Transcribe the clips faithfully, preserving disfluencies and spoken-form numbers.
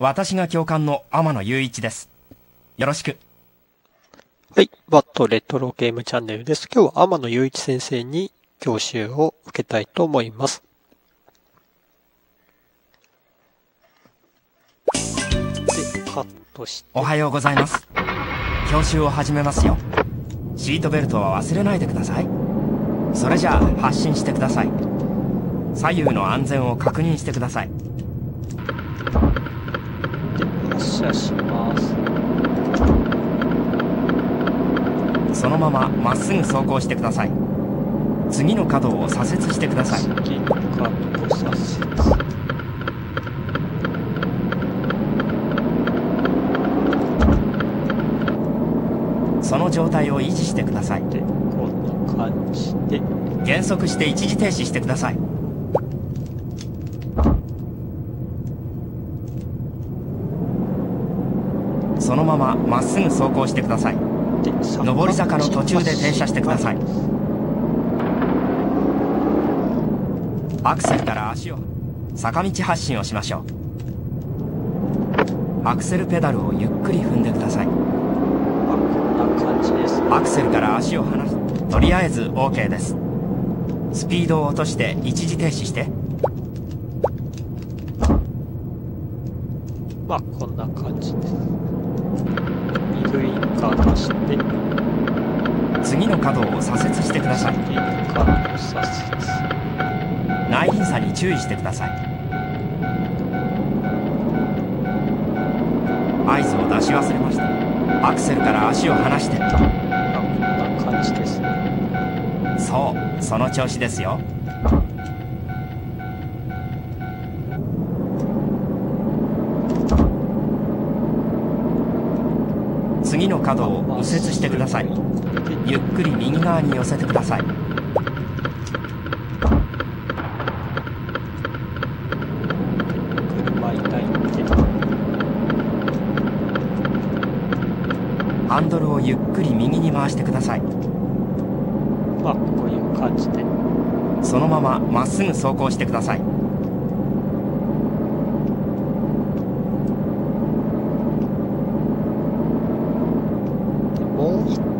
私が教官の天野雄一です。よろしく。はい。ワットレトロゲームチャンネルです。今日は天野雄一先生に教習を受けたいと思います。で、カットして。おはようございます。教習を始めますよ。シートベルトは忘れないでください。それじゃあ発進してください。左右の安全を確認してください。発車します。そのまままっすぐ走行してください。次の角を左折してください。次の角を左折。その状態を維持してください。で、こんな感じで減速して一時停止してください。そのまままっすぐ走行してください。上り坂の途中で停車してください。アクセルから足を坂道発進をしましょう。アクセルペダルをゆっくり踏んでください。アクセルから足を離す。とりあえず OK です。スピードを落として一時停止して。まあこんな感じです。ウインカー出して、次の角を左折してください。内輪差に注意してください。合図を出し忘れました。アクセルから足を離して。こんな感じです。そう、その調子ですよ。次の角を右折してください。ゆっくり右側に寄せてください。ハンドルをゆっくり右に回してください。まあこういう感じでそのまままっすぐ走行してください。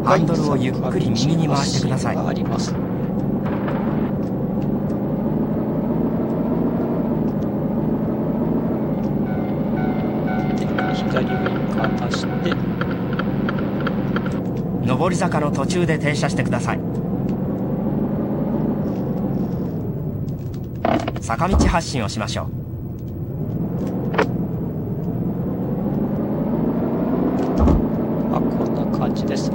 ハンドルをゆっくり右に回してください。左ウインカー出して、上り坂の途中で停車してください。坂道発進をしましょう。あ、こんな感じです。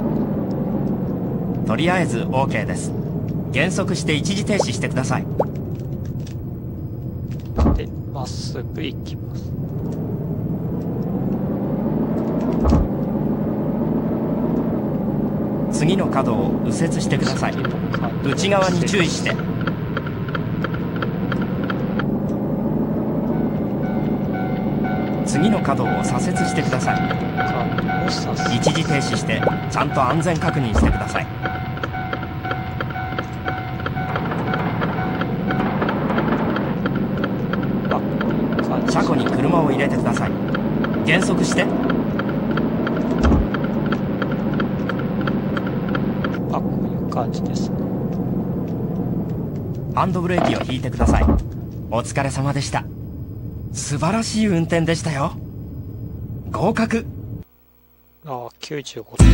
とりあえず OK です。減速して一時停止してください。で、まっすぐ行きます。次の角を右折してください。内側に注意して。次の角を左折してください。一時停止してちゃんと安全確認してください。車庫に車を入れてください。減速して。あ、こういう感じですね。ハンドブレーキを引いてください。お疲れ様でした。素晴らしい運転でしたよ。合格。ああ、きゅうじゅうごてん。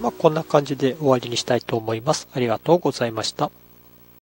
まあこんな感じで終わりにしたいと思います。ありがとうございました。